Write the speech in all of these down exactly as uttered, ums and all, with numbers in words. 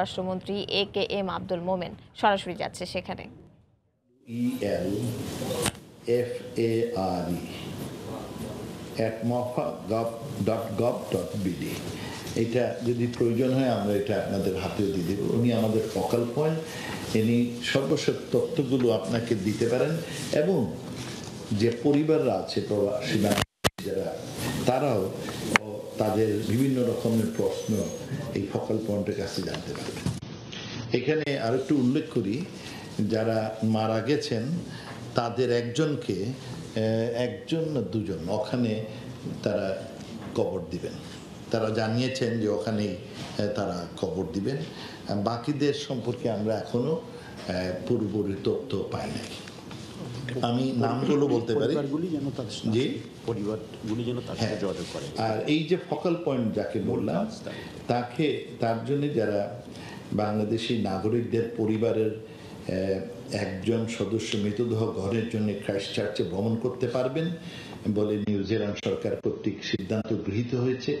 রাষ্ট্রমন্ত্রী এ K M Abdul Momen সরাসরি যাচ্ছে সেখানে। E L F A R E at mofa dot gov dot BD এটা যদি প্রয়োজন হয় আমরা এটা আপনাদের হাতে দিয়ে দেব। উনি আমাদের ফোকাল পয়েন্ট, ইনি সর্বশেষ তথ্যগুলো আপনাকে দিতে পারেন এবং যে পরিবাররা আছে প্রবাসী যারা তারাও তাদের বিভিন্ন রকমের প্রশ্ন এই ফোকাল পয়েন্টের কাছে জানতে পারবে। এখানে আর একটু উল্লেখ করি, যারা মারা গেছেন তাদের একজনকে একজন না দুজন ওখানে তারা কবর দিবেন, তারা জানিয়েছেন যে ওখানেই তারা কবর দিবেন। বাকিদের সম্পর্কে আমরা এখনো পুরোপুরি তথ্য পাই নাই। আমি নামগুলো বলতে পারি, যে পরিবারগুলি যেন তার সাথে যোগাযোগ করে। আর এই যে ফোকাল পয়েন্ট যাকে বললাম, তাকে তার জন্য যারা বাংলাদেশি নাগরিকদের পরিবারের একজন সদস্য মৃতদেহ ঘরের জন্য ক্রাইস্টচার্চে ভ্রমণ করতে পারবেন বলে নিউজিল্যান্ড সরকার কর্তৃক সিদ্ধান্ত গৃহীত হয়েছে।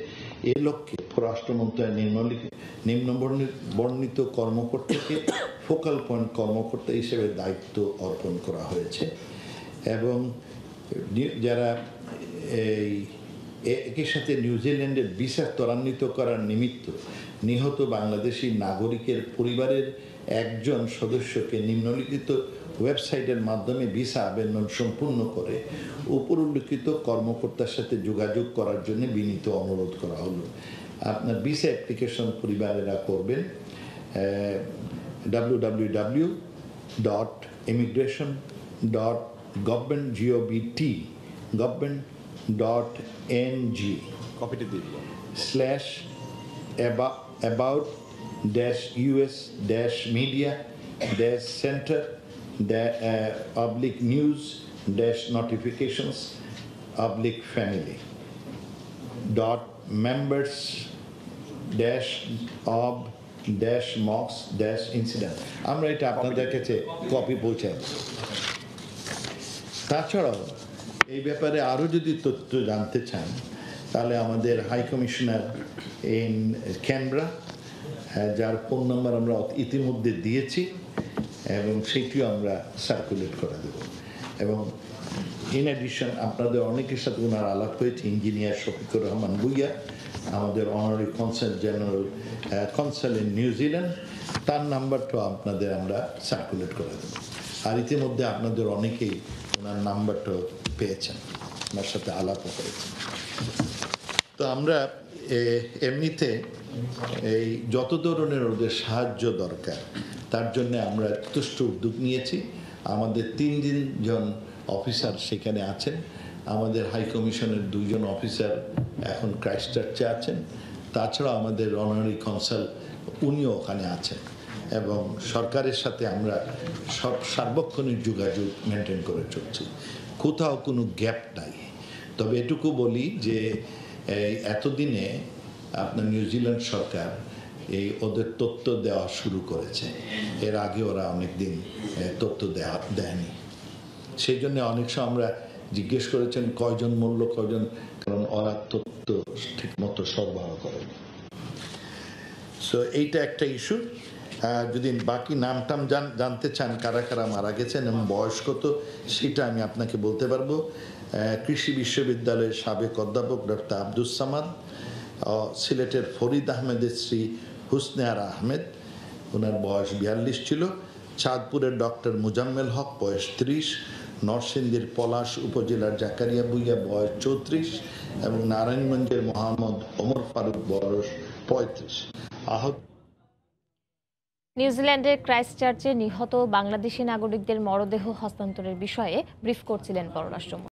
এ লক্ষ্যে পররাষ্ট্র মন্ত্রণালয়ের নিম্ন বর্ণিত কর্মকর্তাকে ফোকাল পয়েন্ট কর্মকর্তা হিসেবে দায়িত্ব অর্পণ করা হয়েছে। এবং যারা এই একই সাথে নিউজিল্যান্ডের ভিসা ত্বরান্বিত করার নিমিত্ত নিহত বাংলাদেশি নাগরিকের পরিবারের একজন সদস্যকে নিম্নলিখিত ওয়েবসাইটের মাধ্যমে ভিসা আবেদন সম্পূর্ণ করে উপরোল্লিখিত কর্মকর্তার সাথে যোগাযোগ করার জন্য বিনীত অনুরোধ করা হলো। আপনার ভিসা অ্যাপ্লিকেশন পরিবারেরা করবেন www dot immigration dot government gov dot n g center about news dash notifications oblique family dot members dash of dash mocks dash incident আমরা এটা আপনাদের কাছে কপি পৌঁছাই। তাছাড়াও এই ব্যাপারে আরও যদি তথ্য জানতে চান তাহলে আমাদের হাই কমিশনার ইন ক্যানবেরা, যার ফোন নাম্বার আমরা ইতিমধ্যে দিয়েছি এবং সেটিও আমরা সার্কুলেট করে দেব। এবং ইন অ্যাডিশন আপনাদের অনেকের সাথে ওনার আলাপ হয়েছে, ইঞ্জিনিয়ার শফিকুর রহমান ভুইয়া আমাদের honorary consul general consul in New Zealand, তার নাম্বারটাও আপনাদের আমরা সার্কুলেট করে দেব। আর ইতিমধ্যে আপনাদের অনেকেই ওনার নাম্বারটাও পেয়েছেন, ওনার সাথে আলাপও হয়েছে। তো আমরা এমনিতে এই যত ধরনের ওদের সাহায্য দরকার তার জন্য আমরা তুষ্ট উদ্যোগ নিয়েছি। আমাদের তিন তিনজন অফিসার সেখানে আছেন, আমাদের হাই কমিশনের দুইজন অফিসার এখন ক্রাইস্টচার্চে আছেন, তাছাড়া আমাদের অনারি কনসাল উনিও ওখানে আছেন। এবং সরকারের সাথে আমরা সব সার্বক্ষণিক যোগাযোগ মেনটেন করে চলছি, কোথাও কোনো গ্যাপ নাই। তবে এটুকু বলি যে এতদিনে আপনার নিউজিল্যান্ড সরকার এই ওদের তথ্য দেওয়া শুরু করেছে, এর আগে ওরা অনেকদিন তথ্য দেওয়া দেয়নি। সেই জন্য অনেক সময় আমরা জিজ্ঞেস করেছেন কয়জন মূল্য কয়জন, কারণ ওরা তথ্য ঠিকমতো সরবরাহ করেনি। সো এইটা একটা ইস্যু। যদি বাকি নাম টাম জানতে চান কারা কারা মারা গেছেন এবং বয়স কত সেটা আমি আপনাকে বলতে পারবো। কৃষি বিশ্ববিদ্যালয়ের সাবেক অধ্যাপক ডক্টর আব্দুস সামাদ, সিলেটের ফরিদ আহমেদের শ্রী হুসনেহারা আহমেদ, ওনার বয়স বিয়াল্লিশ ছিল। চাঁদপুরের ডক্টর মুজাম্মেল হক বয়স ত্রিশ, নরসিংদীর পলাশ উপজেলার জাকারিয়া ভুইয়া বয়স চৌত্রিশ এবং নারায়ণগঞ্জের মোহাম্মদ ওমর ফারুক বয়স পঁয়ত্রিশ। আহত নিউজিল্যান্ডের ক্রাইস্টচার্চে নিহত বাংলাদেশি নাগরিকদের মরদেহ হস্তান্তরের বিষয়ে ব্রিফ করছিলেন পররাষ্ট্রমন্ত্রী।